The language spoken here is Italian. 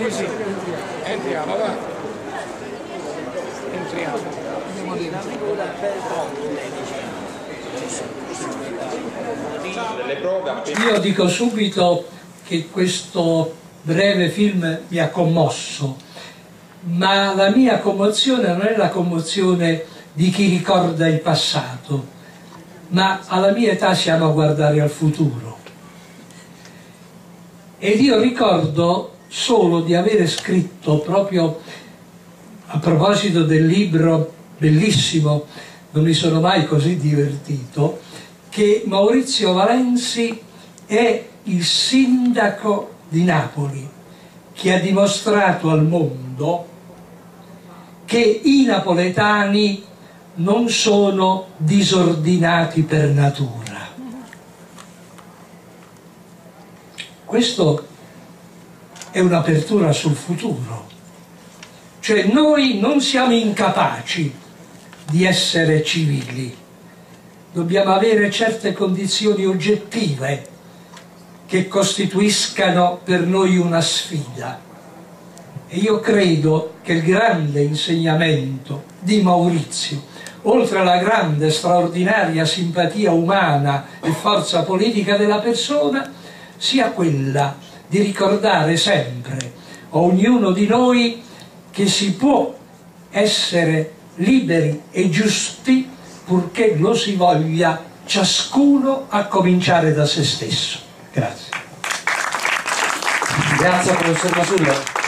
Sì, sì, entriamo, va. Entriamo. Andiamo dentro. Io dico subito che questo breve film mi ha commosso, ma la mia commozione non è la commozione di chi ricorda il passato, ma alla mia età siamo a guardare al futuro. Ed io ricordo solo di avere scritto, proprio a proposito del libro bellissimo, non mi sono mai così divertito, che Maurizio Valenzi è il sindaco di Napoli che ha dimostrato al mondo che i napoletani non sono disordinati per natura. Questo è un'apertura sul futuro, cioè noi non siamo incapaci di essere civili, dobbiamo avere certe condizioni oggettive che costituiscano per noi una sfida. E io credo che il grande insegnamento di Maurizio, oltre alla grande, straordinaria simpatia umana e forza politica della persona, sia quella di ricordare sempre a ognuno di noi che si può essere liberi e giusti purché lo si voglia, ciascuno a cominciare da se stesso. Grazie. Grazie, professor Masullo.